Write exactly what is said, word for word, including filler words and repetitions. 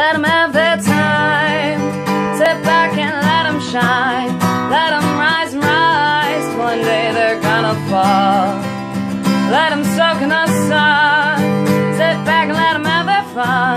Let them have their time. Sit back and let them shine. Let them rise and rise. One day they're gonna fall. Let them soak in the sun. Sit back and let them have their fun.